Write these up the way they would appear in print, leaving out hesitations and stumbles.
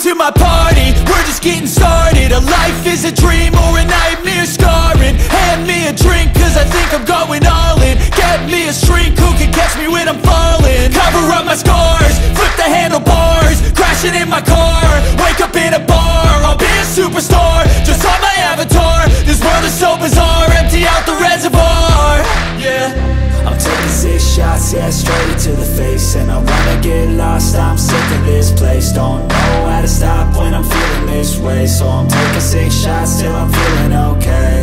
to my party, we're just getting started. A life is a dream or a nightmare scarring. Hand me a drink cause I think I'm going all in. Get me a shrink who can catch me when I'm falling. Cover up my scars, flip the handlebars, crashing in my car, wake up in a bar. I'll be a superstar, just on my avatar. This world is so bizarre, empty out the reservoir. Yeah, I'm taking 6 shots, yeah, straight to the face. And I wanna get lost, I'm sick of this place. Don't know how to stop when I'm feeling this way. So I'm taking 6 shots till I'm feeling okay.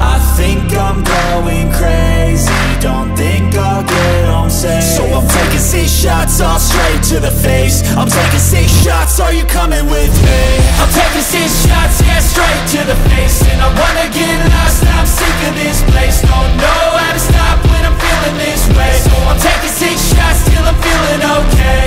I think I'm going crazy, don't think I'll get home safe. So I'm taking 6 shots, all straight to the face. I'm taking 6 shots, are you coming with me? I'm taking 6 shots, yeah, straight to the face. And I wanna get lost, I'm sick of this place. Don't know how to stop when I'm feeling this way. So I'm taking 6 shots till I'm feeling okay.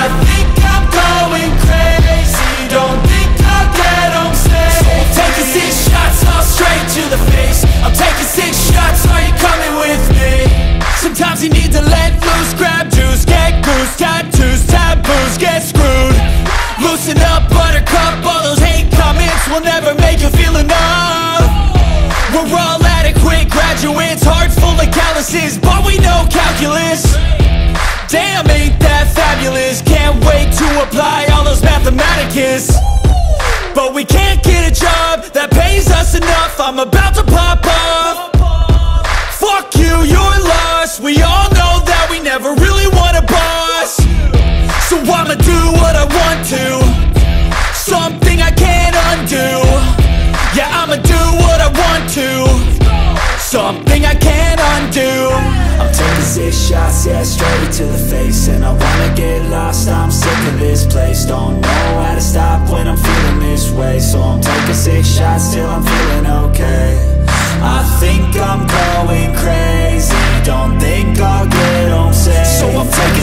I think I'm going crazy, don't think I'll get home safe. So I'm taking 6 shots, all straight to the face. I'm taking 6 shots, are you coming with me? Sometimes you need to let loose, grab juice, get goose, tattoos, taboos, get screwed. Loosen up, buttercup, all those hate comments will never make you feel enough. We're all adequate graduates, heart full of calluses, but we know calculus. Damn, ain't that fabulous, can't wait to apply all those mathematicus. But we can't get a job that pays us enough, I'm about to pop up. Fuck you, you're lost, we all know that we never really want a boss. So I'ma do what I want to, something I can't undo. Yeah, I'ma do what I want to, something I can't undo. I'm taking 6 shots, yeah, straight to the face. And I wanna get lost, I'm sick of this place. Don't know how to stop when I'm feeling this way. So I'm taking 6 shots till I'm feeling okay. I think I'm going crazy, don't think I'll get home safe. So I'm taking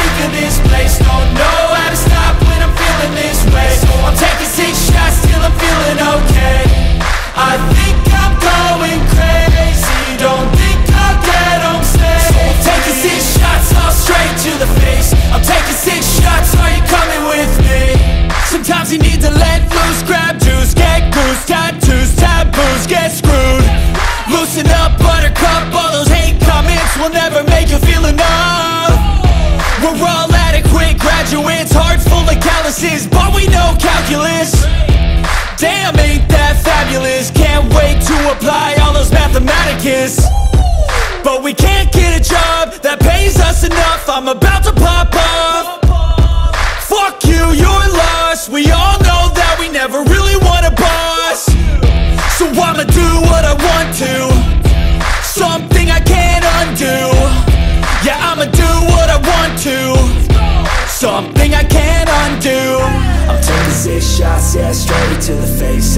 of this place. Don't know how to stop when I'm feeling this way. So I'm taking 6 shots till I'm feeling okay. I think I'm going crazy, don't think I'll get home safe. So I'm taking 6 shots, all straight to the face. I'm taking 6 shots, are you coming with me? Sometimes you need to let loose, grab juice, get goose, tattoos, taboos, get screwed. Loosen up, buttercup, all those hate comments will never make you feel enough. We're all adequate graduates, heart full of calluses, but we know calculus. Damn, ain't that fabulous, can't wait to apply all those mathematicus. But we can't get a job that pays us enough, I'm about to pop up. Fuck you, you're lost, we all know that we never really want a boss. So I'ma do what I want to, something I can't undo. Yeah, I'ma do what I want to, something I can't undo. I'm taking 6 take shots, yeah, straight to the face.